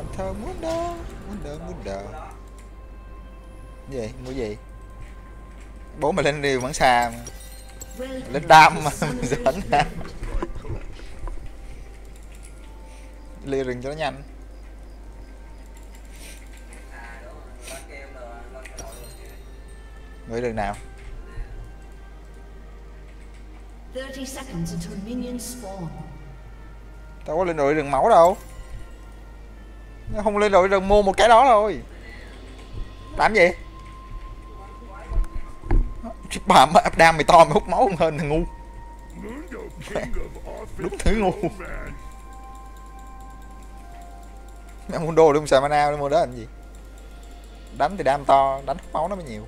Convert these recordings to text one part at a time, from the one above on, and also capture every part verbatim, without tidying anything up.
Mata mudar, mudar, mudar. Vậy, mua gì? Bốn mà lên điều vẫn xà mà. Lên đam mà mình dẫn ra. Lê rừng cho nó nhanh. Mới rừng nào? Tao có lên đội rừng máu đâu. Nó không lên đội rừng mua một cái đó thôi. Làm gì? Chứ bà mà áp đam mày to mày hút máu không hơn thằng ngu. Đúng thứ ngu. Mày ăn Mundo đi không xài mana đi mua đó làm gì? Đánh thì đam to, đánh hút máu nó mới nhiều.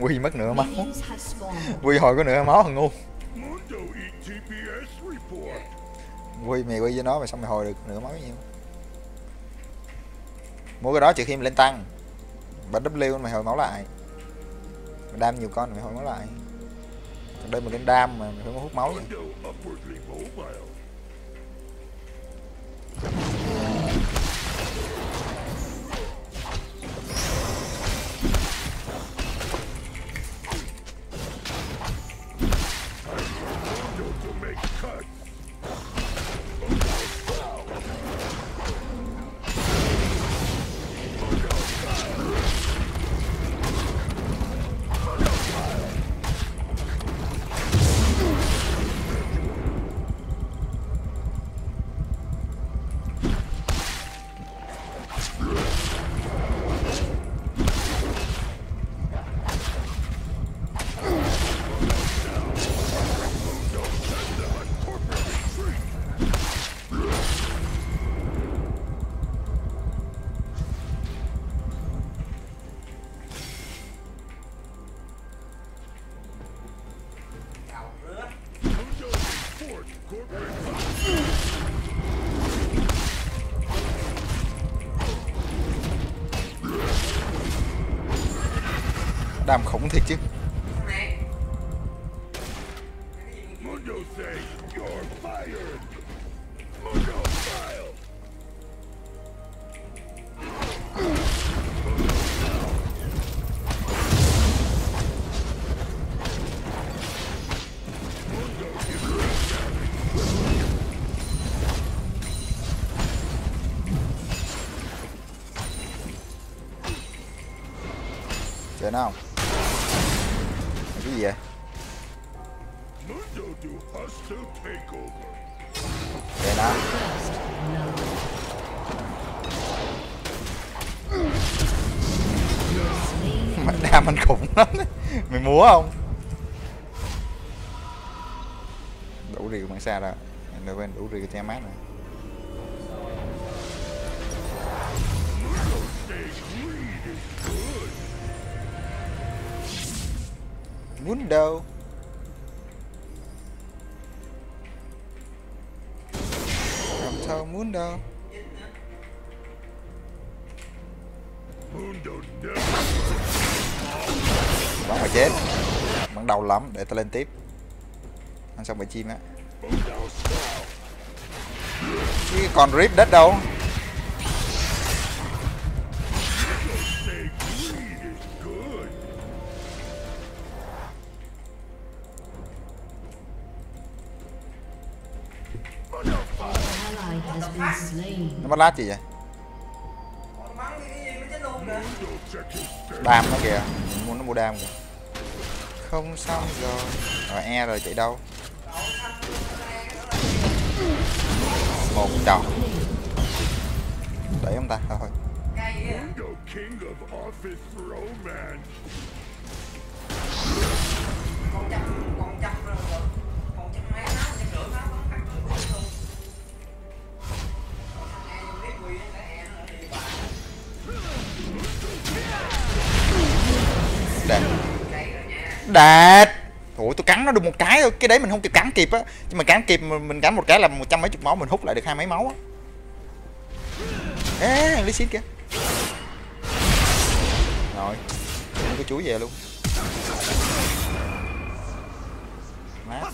Quy mất nửa máu. Quy hồi có nửa máu thằng ngu. Quy mày quy với nó mà xong mày hồi được nửa máu nhiều. Mua cái đó trừ khi mày lên tăng. Bật W mày hồi máu lại. Mày đam nhiều con mày hồi máu lại. Còn đây mày lên đam mà mày phải hút máu vậy. Đam khủng thiệt chứ. Trời nó không? Cái gì vậy? Trời nó. Mày đam anh khủng lắm. Mày múa không? Đủ rìu bằng xa rồi. Đợi bên đủ rìu che mát rồi. Mundo. Làm sao Mundo? Bắn mà chết. Bắn đau lắm, để ta lên tiếp. Ăn xong bài chim á. Chứ còn rip đất đâu. Nó bắt lát gì vậy? Đam nó kìa, mình muốn nó mua đam kìa. Không xong rồi. Rồi E rồi chạy đâu? Một chồng. Đẩy ông ta, thôi. Đạt. Ủa tôi cắn nó được một cái thôi, cái đấy mình không kịp cắn kịp á. Nhưng mà cắn kịp mình cắn một cái là một trăm mấy chục máu, mình hút lại được hai mấy máu á. Ê, lý xít kìa. Rồi, không có chuối về luôn. Lát.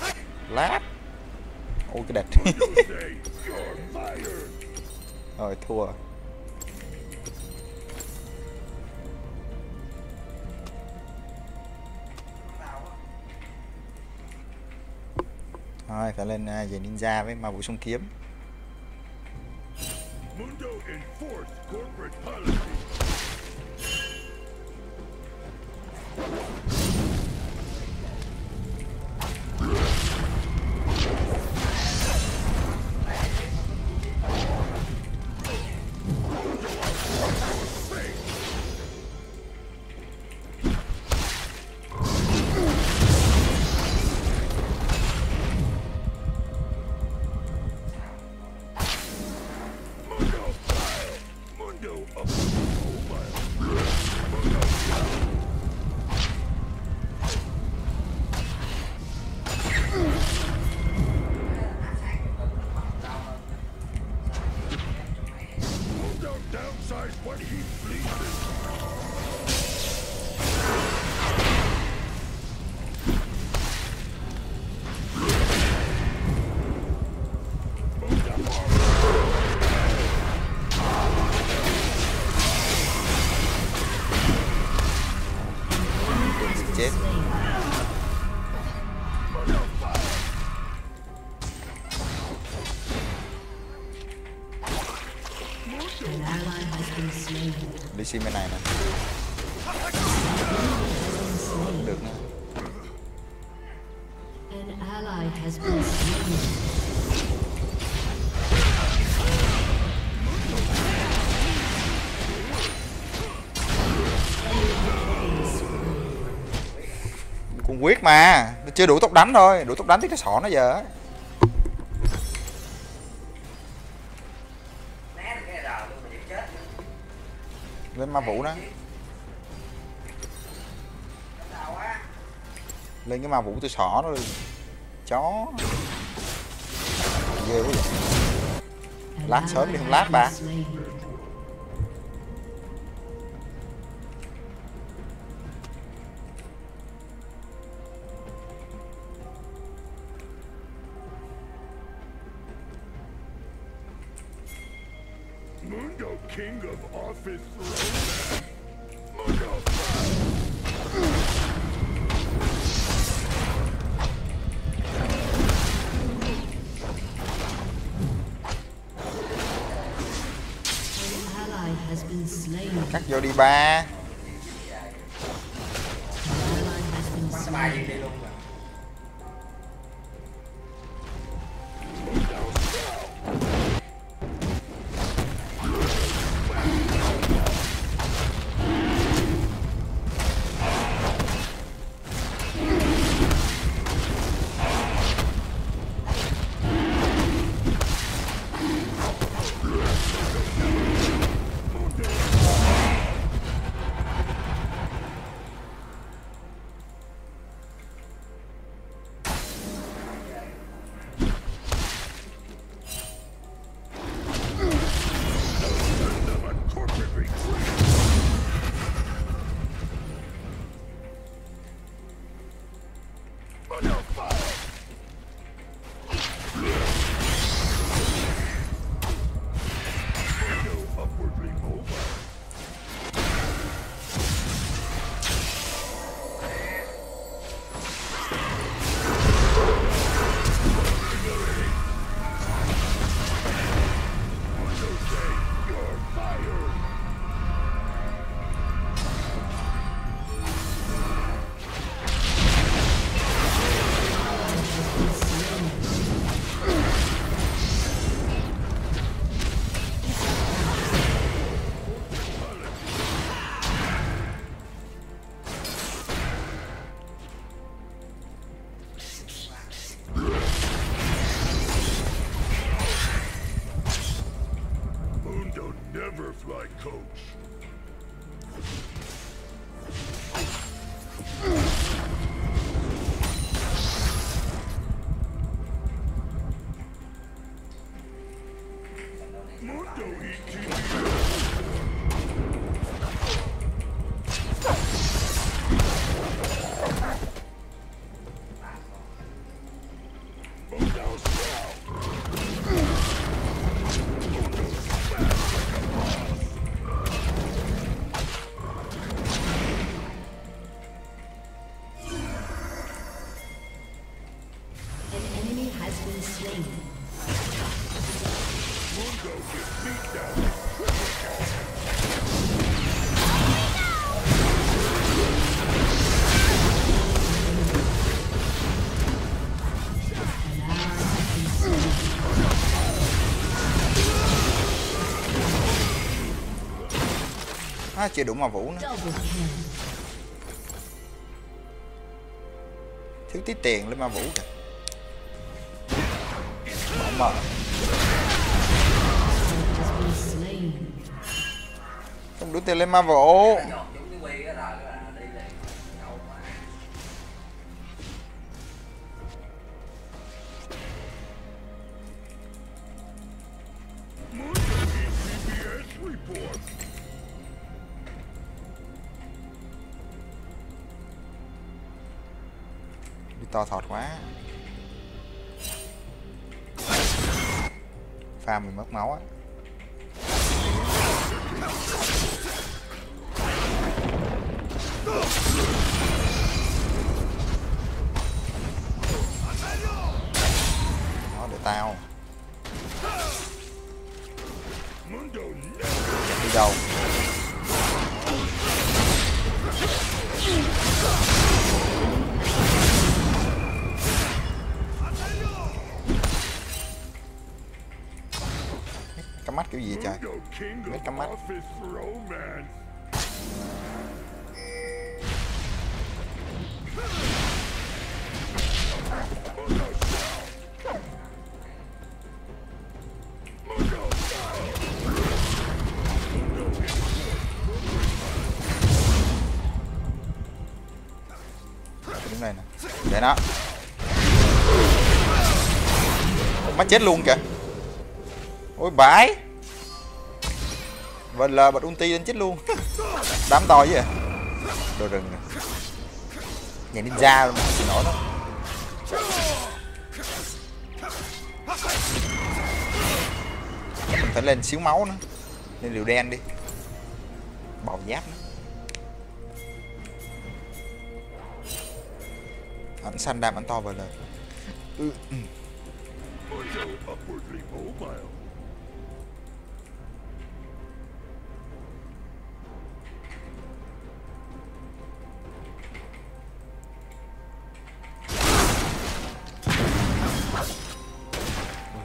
Lát. Ôi cái đẹp. Rồi thua. Rồi phải lên về uh, ninja với ma vũ sông kiếm. Mundo enforced corporate policy. Đi xin bên này nè. Được nữa. Con quyết mà, nó chưa đủ tốc đánh thôi, đủ tốc đánh thì cái sọ nó giờ. Lên ma vũ đó, lên cái ma vũ tôi xỏ nó đi chó. Ghê quá vậy, lát sớm đi không lát bà. Mundo, king of office. Mundo, an ally has been slain. Cắt vô đi ba. Mundo down. À, chưa đủ mà vũ nữa. Thiếu tí tiền lên ma vũ kìa. Bỏ mờ. Không đủ tiền lên ma vũ. To thọt quá, pha mình mất máu á. Nó để tao đi đâu. Mắt kiểu gì trời, mấy cắm mắt. Đứng đây nè, để nó. Má chết luôn kìa. Ôi bãi. Và là bật ulti lên chết luôn. Đám to chứ à. Đồ rừng này. Nhà ninja luôn mà chỉ nổi đó. Mình phải lên xíu máu nữa. Lên liều đen đi. Bào giáp nữa. Ảnh xanh đam ảnh to vào lời.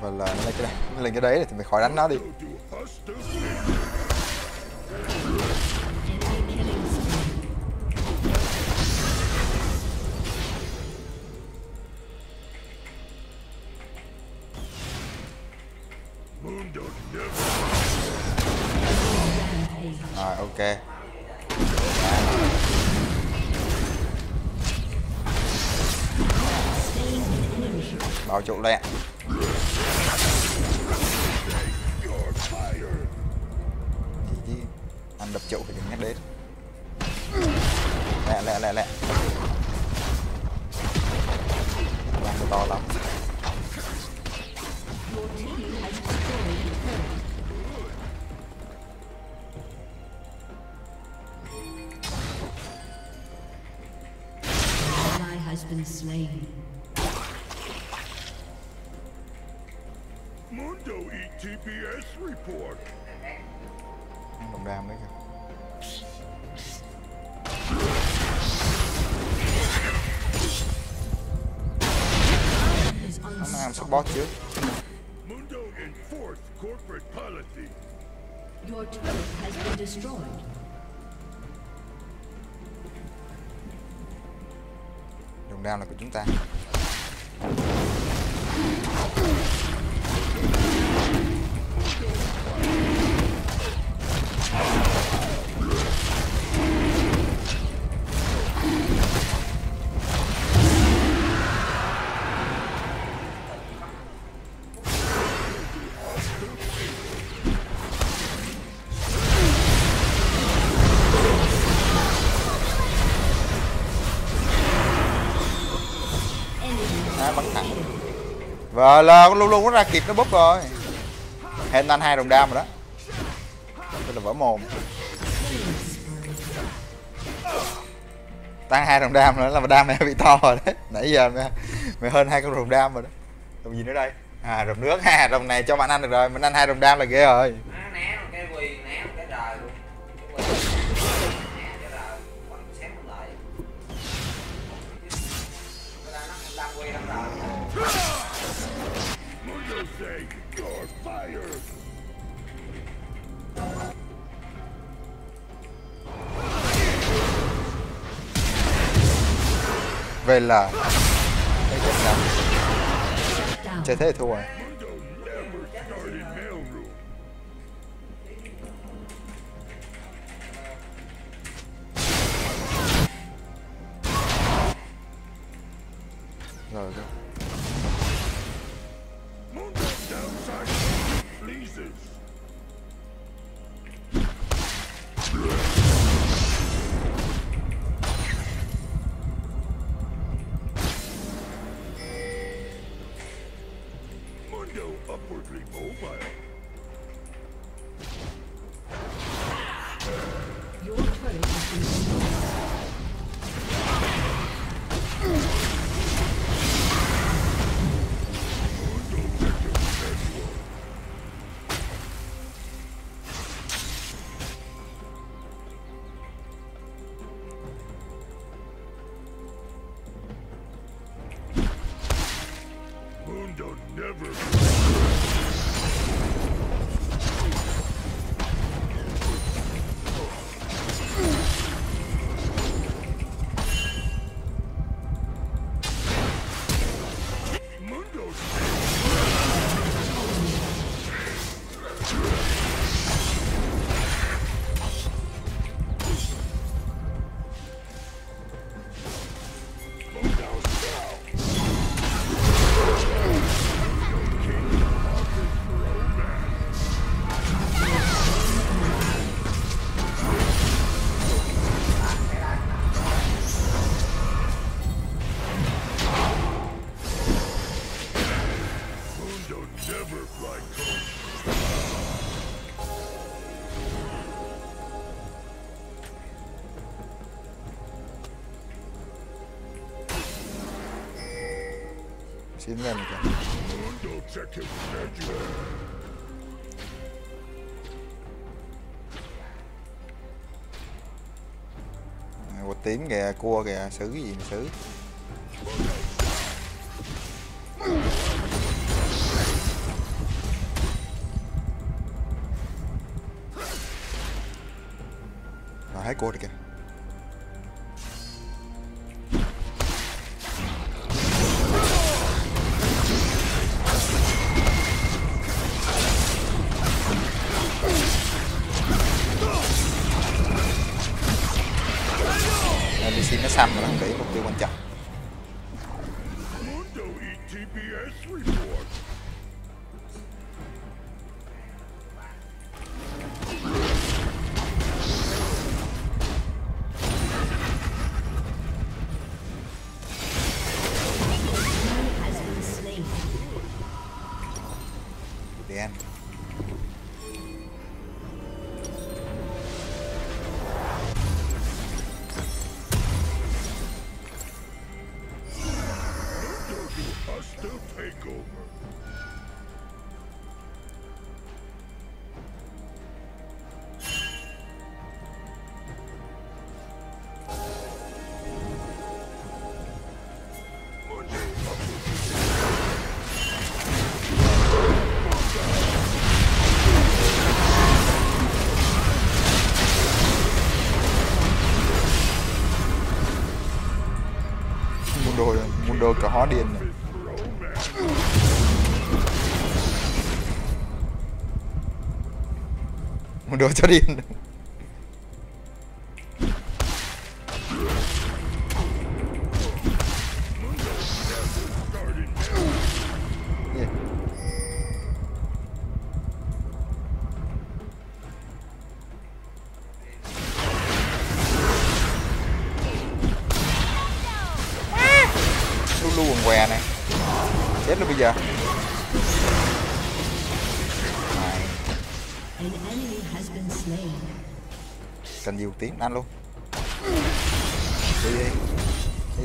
Và là nó lên cái này, lên cái đấy thì mình khỏi đánh nó đi. Rồi ok. Bảo trụ lẹ. Đập chậu phải đừng nhắc đến. Lẹ lẹ lẹ lẹ. Làm nó to lắm. Mundo E T P S report. Đồng đam đấy kìa. Nó làm support chứ. Mundo enforced corporate policy. Your turret has been destroyed. Đồng đam là của chúng ta. Và là con luôn luôn nó ra kịp nó búp rồi. Hên anh hai đồng đam rồi đó. Tức là vỡ mồm. Tăng hai đồng đam nữa là đam mẹ bị to rồi đấy. Nãy giờ mày, mày hơn hai con đồng đam rồi đó. Làm gì nữa đây? À, rồng nước ha, rồng này cho bạn ăn được rồi, mình ăn hai rồng đam là ghê rồi. À, né một cái quỳ, né một cái đời luôn. Cái quỳ, né cái đời, quăng xém một lại. Người ta nó đam quỳ đam đời. Về là cái chết lắm. Chơi thế thì thua rồi. Rồi rồi. Xin nhận kìa. Quạt tím kìa, cua kìa, xử cái gì mà xử. Rồi hái cua đi kìa. Nó xăm mà nó không để mục tiêu quan trọng. Mundo cả hóa điền này. Mundo cho điên này. Cần nhiều tiếng ăn luôn. Đi đi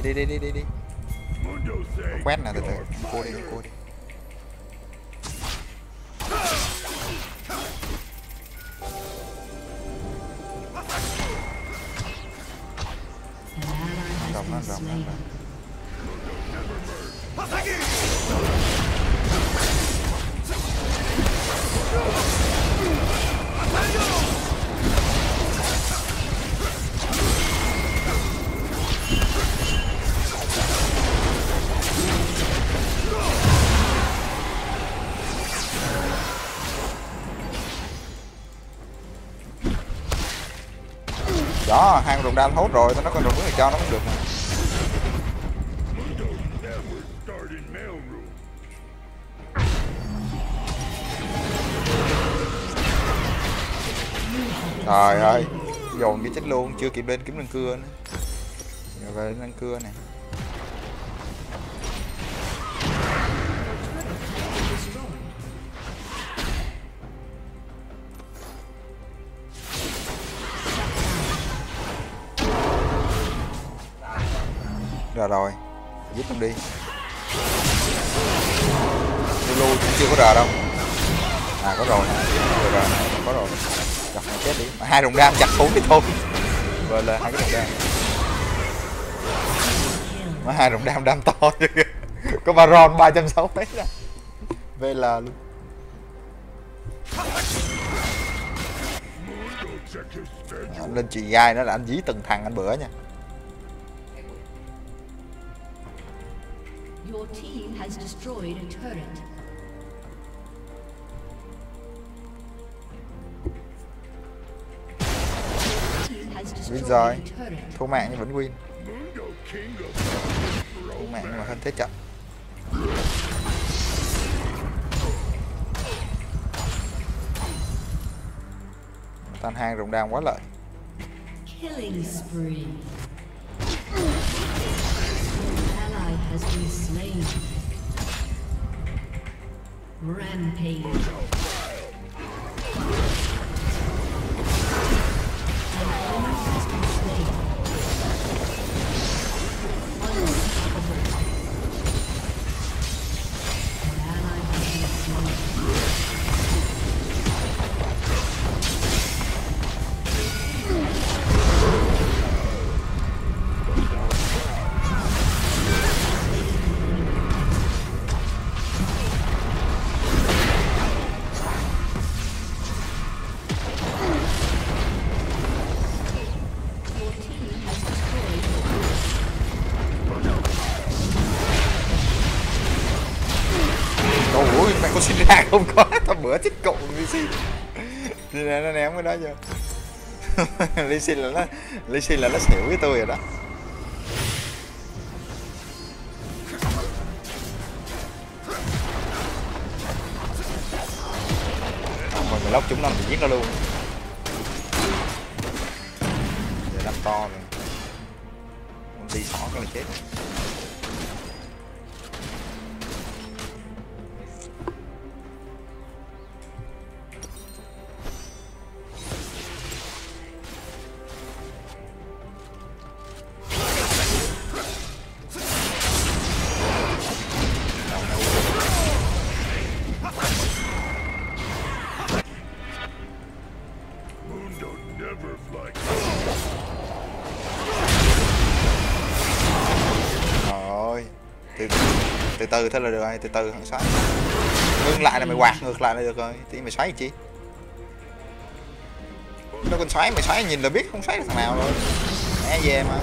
đi đi đi đi đi. Quét nè, từ từ. Cô đi, cô đi. Đó, hai con rồng đam hốt rồi, tao nó con rồng này cho nó cũng được. Trời ơi, dồn cái chết luôn, chưa kịp lên kiếm răng cưa nữa. Rồi về răng cưa này. Rồi rồi, giết không đi. Lulu cũng chưa có rờ đâu. À có rồi nè, rồi rồi nè, có rồi. Chặt nó chết đi. Hai rồng đam chặt bốn cái thôi. Rồi là hai cái rồng đam. Mà hai rồng đam đam to chứ. Có Baron ba trăm sáu mươi đấy ra. vê lờ luôn. À, anh lên chị gai nó là anh dí từng thằng anh bữa nha. Your team has destroyed a turret. Win rồi, thua mạng nhưng vẫn win. Thua mạng nhưng mà hơn thế chậm. Tan hang rồng đam quá lợi. Killing spree. Has been slain. Rampage. Mày có xin ra không? Có tao bữa chết cậu Lee Sin thì này nó ném cái đó chưa. Lee Sin là nó Lee Sin là nó xỉu với tôi rồi đó. Còn mày lóc chúng nó thì giết nó luôn. Giờ đâm to rồi con đi xỏ cái là chết. Từ từ thôi là được rồi, từ từ hẳn xoáy. Ngưng lại là mày quạt ngược lại là được rồi, tí mày xoáy chi. Đâu còn xoáy, mày xoáy nhìn là biết không xoáy được thằng nào rồi. Né về mà.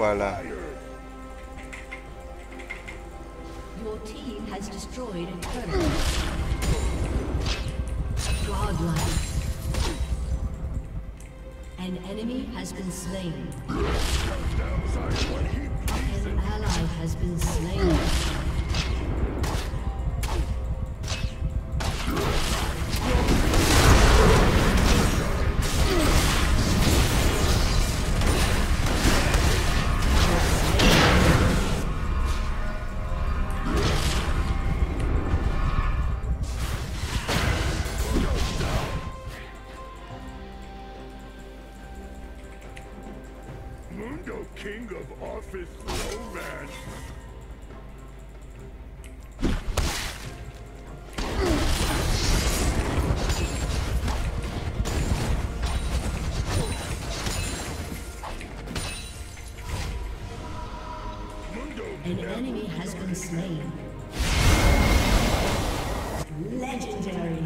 Và là King of Office Romance. An enemy has been slain. Legendary.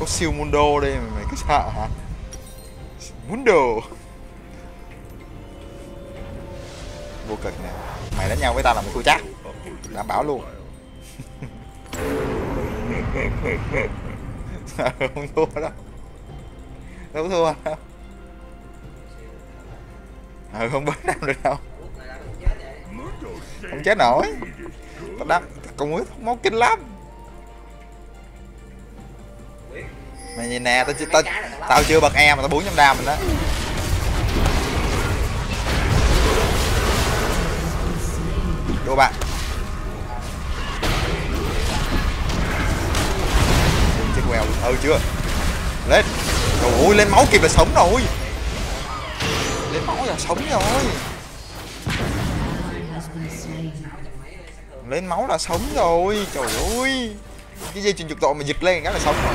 Có siêu Mundo đây mà mày cứ sợ hả? Mundo vô cực nè, mày đánh nhau với tao là mày thua chắc, đảm bảo luôn. Không thua đâu, không thua đâu, ừ, không bớt năm được đâu, không chết nổi. Tao đắp con muối thuốc máu kinh lắm. Mày nhìn nè, tao chưa tao, tao chưa bật e mà tao bốn trăm đam mình đó. Đồ bạn. Chết quèo, ừ chưa. Lên. Trời ơi, lên máu kịp là sống rồi. Lên máu là sống rồi. Lên máu là sống rồi. Trời ơi. Cái dây chuyền chuột tội mà giật lên cái là sống rồi.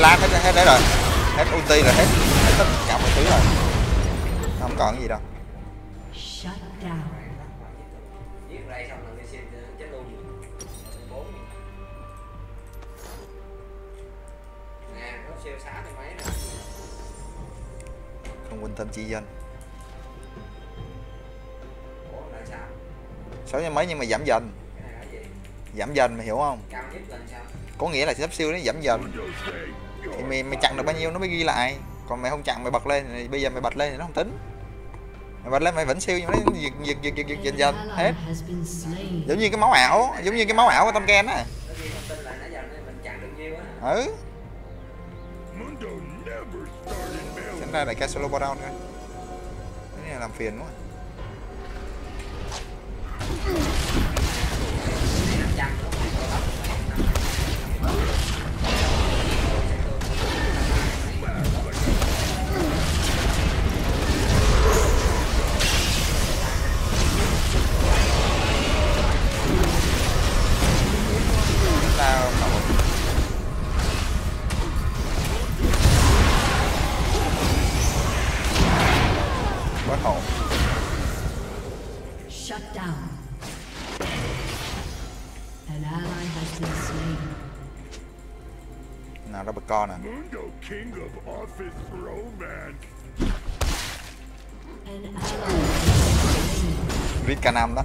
Hết, hết, hết đấy rồi, hết ulti rồi, hết hết tất cả mọi thứ rồi, không còn cái gì đâu. Không quan tâm chi dân sáu trăm mấy nhưng mà giảm dần, giảm dần mày hiểu không? Có nghĩa là sắp siêu nó giảm dần thì mày, mày chặn được bao nhiêu nó mới ghi lại, còn mày không chặn mày bật lên thì bây giờ mày bật lên thì nó không tính, mày bật lên mày vẫn siêu nhưng nó giật giật giật giật dần dần hết, giống như cái máu ảo, giống như cái máu ảo của Tom Ken á. Ừ chẳng ra là cái solo Baron thôi, cái này làm phiền quá. Nào ra bật con à. Rít ca năm đó.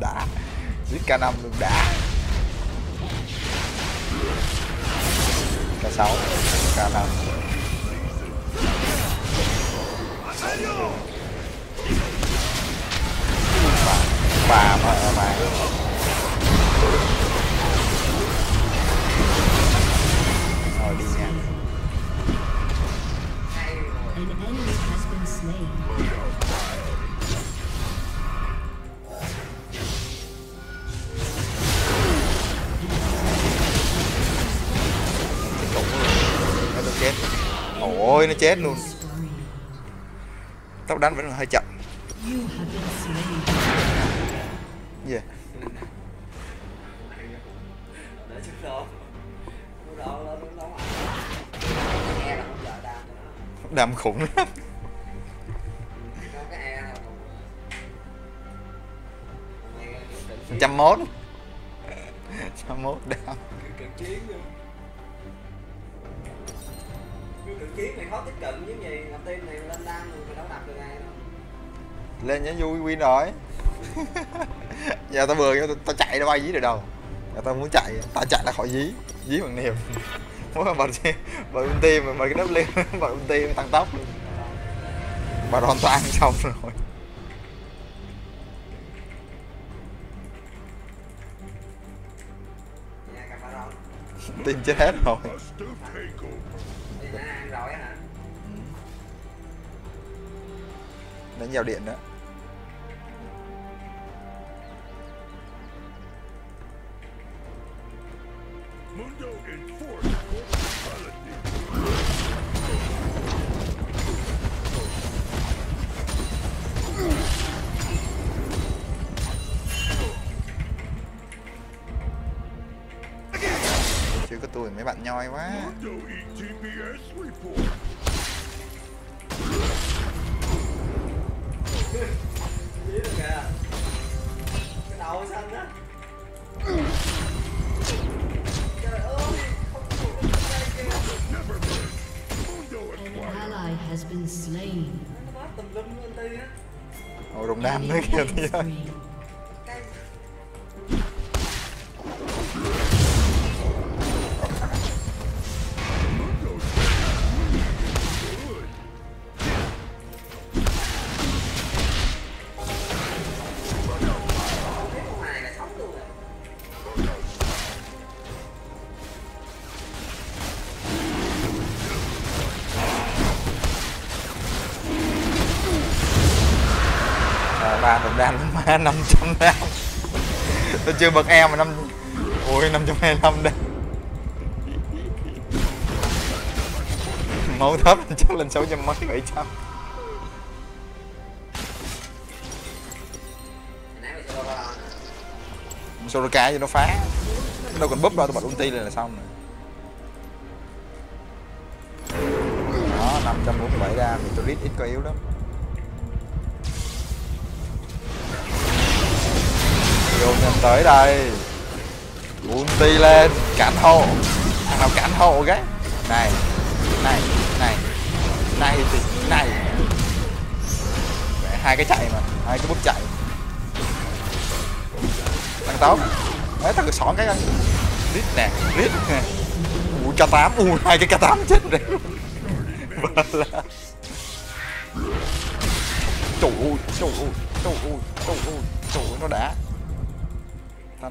Đã. Rít ca năm luôn đã. Ca sáu, ca năm. ป่ามาเอามาเอาดีเนี่ยchết, ôi nó chết luôn. Tốc đánh vẫn hơi chậm. Yeah. Đam khủng lắm. Trăm mốt, trăm mốt đam. Cực chiến này khó tiếp cận với gì, làm team này lên đam rồi phải đấu đập được ai đâu. Lên nhá vui win rồi. Giờ tao vừa tao chạy đâu ai dí được đâu. Giờ tao muốn chạy, tao chạy là khỏi dí, dí bằng niềm. Muốn mà bật bật team mà bật cái đắp lên, bật team tăng tốc luôn. Baron tao ăn xong rồi. Team chết hết rồi. Đánh vào điện đó. Chứ có tôi mấy bạn nhoi quá. Cái đầu xanh á. Trời ơi, không có một cái kia. Nó bóp tùm lum lên tươi á. Ồ, đồng nam nữa kìa tươi ơi. Ba đồng đam má năm trăm đam. Tôi chưa bật e mà năm ôi năm trăm hai mươi lăm đây. Máu thấp chắc lên sáu trăm mấy bảy trăm. Solo ca cho nó phá. Đâu còn búp đâu, tôi bật ulti lên là xong rồi. Đó năm trăm bốn mươi bảy đam, Victor ít có yếu lắm. Mình tới đây, ulti lên, cản hộ, thằng nào cản hộ cái, này, này, này, này thì này, hai cái chạy mà, hai cái búp chạy, tăng tốc, đấy thằng xỏ cái anh, lít nè, lít, u k tám, u hai cái k tám chết rồi, trời ơi, trời ơi, trời ơi, trời ơi, trời ơi nó đã. Tao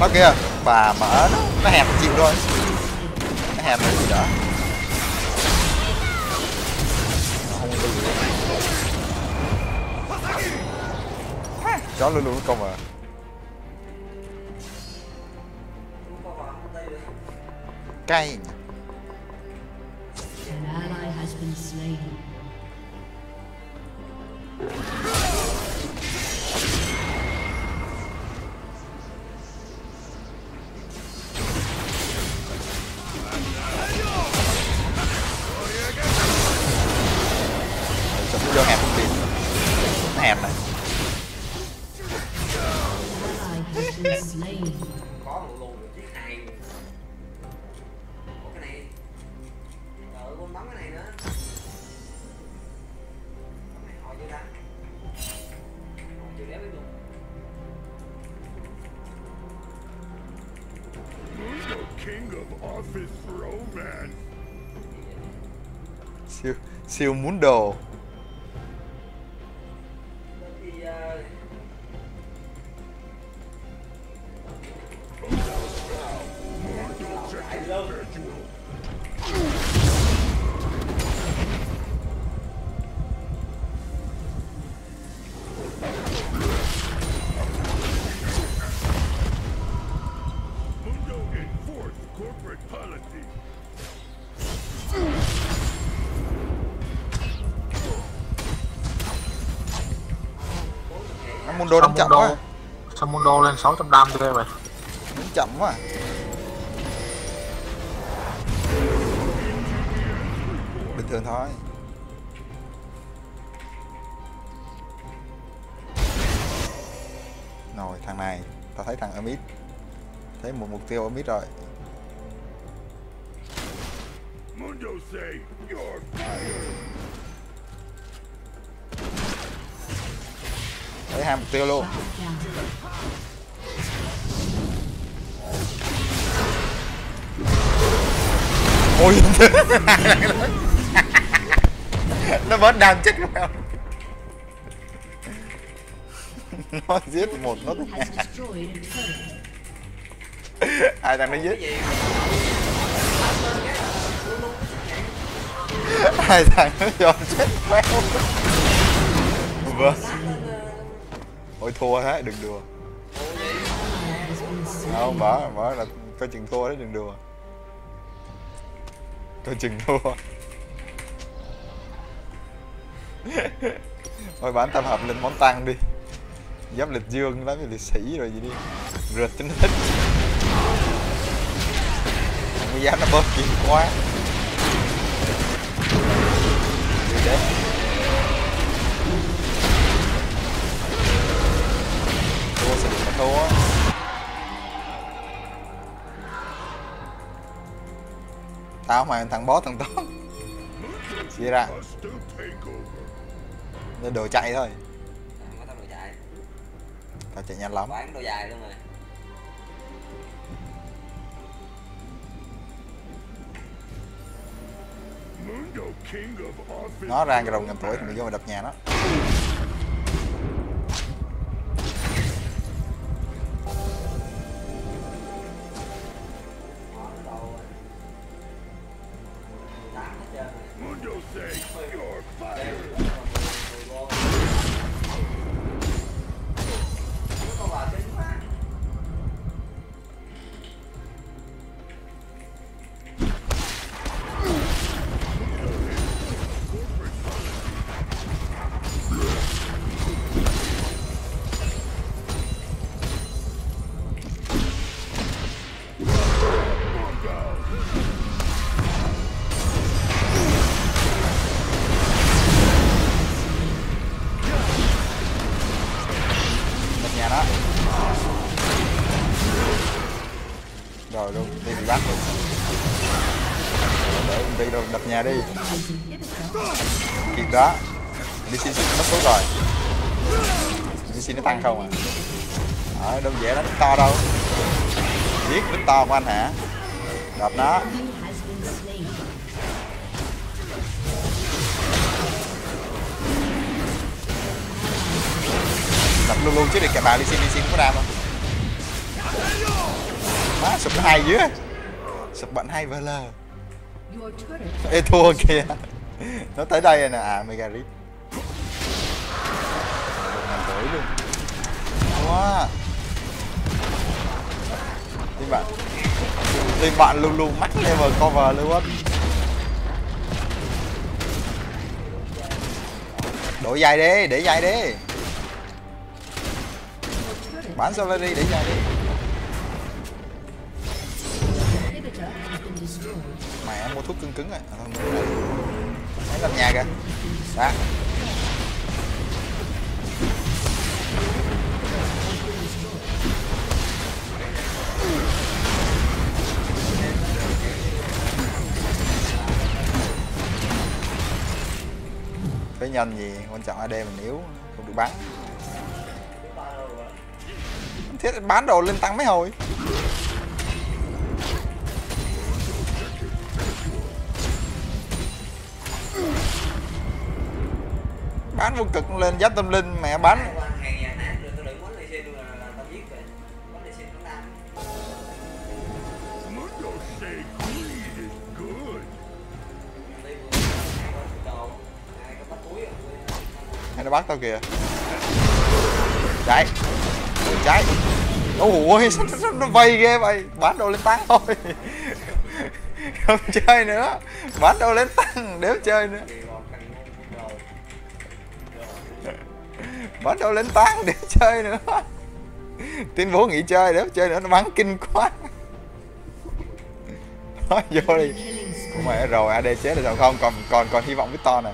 Đó kìa, bà mở nó, nó hẹp chịu thôi. Nó hẹp cái gì đó. Không có gì đó. Chó luôn luôn công à. Cay. merda. Siêu, siêu Mundo. Mundo đang chậm quá. Sao Mundo lên sáu trăm đam thế vậy? Nó chậm quá. Bình thường thôi. Rồi thằng này, tao thấy thằng ở mid. Thấy một mục tiêu ở mid rồi. Mundo say you're fired. Đấy, hai mục tiêu luôn. Ôi nó bớt đam chết rồi. Nó giết một nó cũng ai thằng nó giết hai thằng nó dọn chết quéo. Vâng. Ôi thua thế, đừng đùa. Không, bỏ, bỏ là coi chừng thua đấy, đừng đùa. Coi chừng thua. Thôi bán tam hợp lên món tăng đi. Giáp lịch dương lắm, liệt sĩ rồi gì đi. Rượt cho nó thích. Không dám nó bớt kiếm quá. Đi đấy. Thua. Tao mày thằng boss thằng to chia ra để đồ chạy thôi. Tao chạy nhanh lắm. Bán đồ dài luôn rồi. Nó ra cái rồng ngầm tuổi thì mình vô mà đập nhà nó. Rồi luôn, đi bị bắt luôn. Để đi đâu, đập nhà đi. Kiệt đó. Đi xin xin mất số rồi. Đi xin nó tăng không à. Đó, đâu dễ lắm, to đâu. Biết Victor to của anh hả? Đập nó. Đập luôn luôn chứ để cả bà đi xin đi xin có đam không? Má sụp nó hay dữ. Sụp bạn hay vờ lờ. Ê thua kìa. Nó tới đây rồi nè. À mega rip. Đuổi luôn. Wow. Team bạn. Team bạn luôn luôn mắc level cover luôn á. Đổi dài đi, để dài đi. Bán salary để dài đi. Mẹ mua thuốc cưng cứng rồi. Mấy làm nhà kìa. Đó. nhân gì, quan trọng a đê mình yếu, không được bán. Thiết bán đồ lên tăng mấy hồi. Bán vô cực lên giá tâm linh mẹ bánh. Hay nó bắt tao kìa. Chạy. Chạy. Ôi sao nó vây ghê vậy. Bán đồ lên tăng thôi. Không chơi nữa. Bán đồ lên tăng đéo chơi nữa. Bắt đầu lên tán để chơi nữa. Tin Vũ nghỉ chơi để chơi nữa, nó bắn kinh quá. Nói vô đi. Mẹ rồi a đê chết rồi không? Còn còn còn hy vọng Victor nè.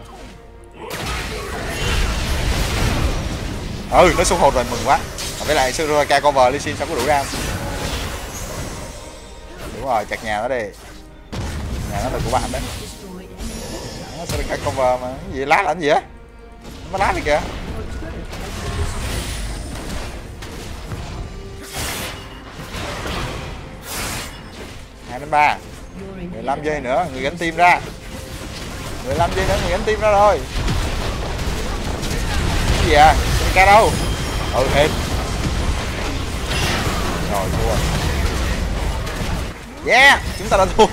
Ừ, nó xuống hồn rồi mừng quá. Với lại Suraka cover Lee Sin sao có đủ ra. Đúng rồi, chặt nhà nó đi. Nhà nó là của bạn đấy. Nó Suraka cover mà cái gì lát làm gì á? Nó lát đi kìa. hai đến ba mười lăm giây nữa, người gánh tim ra. Mười lăm giây nữa, người gánh tim ra rồi. Cái gì à? Cái ca đâu? Ừ, hết. Rồi, thua. Yeah, chúng ta đã thua.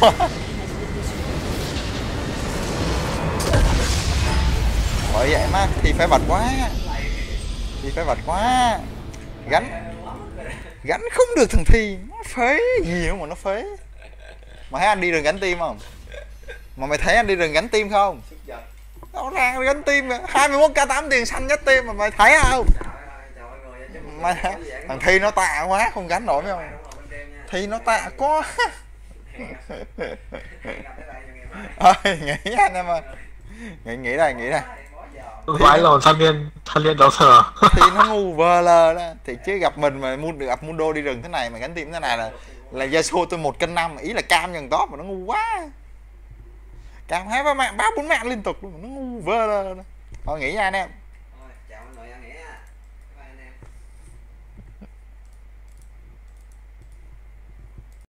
Bởi vậy má, thì phải bật quá. Thì phải bật quá. Gánh Gánh không được thằng Thi. Nó phế gì không mà nó phế. Mà thấy anh đi rừng gánh tim không? Mà mày thấy anh đi rừng gánh tim không? Rõ ràng gánh tim mà. hai mươi mốt k tám tiền xanh nhất tim mà mày thấy không? Mày thấy... Thằng Thi nó tạ quá không gánh nổi phải không? Thi nó tạ quá. Ôi nghỉ anh em ơi. Nghỉ nghỉ đây nghỉ đây. Quái lồn thanh niên, thanh niên đấu thờ. Thì nó ngu vờ lờ đó. Thì chứ gặp mình mà được gặp Mundo đi rừng thế này mà gánh tim thế này là là Yasuo tôi một cân năm, ý là cam nhường top mà nó ngu quá. Cam hai ba mạng, ba bốn mạng liên tục luôn, nó ngu vờ lờ đó. Thôi nghỉ nha anh em.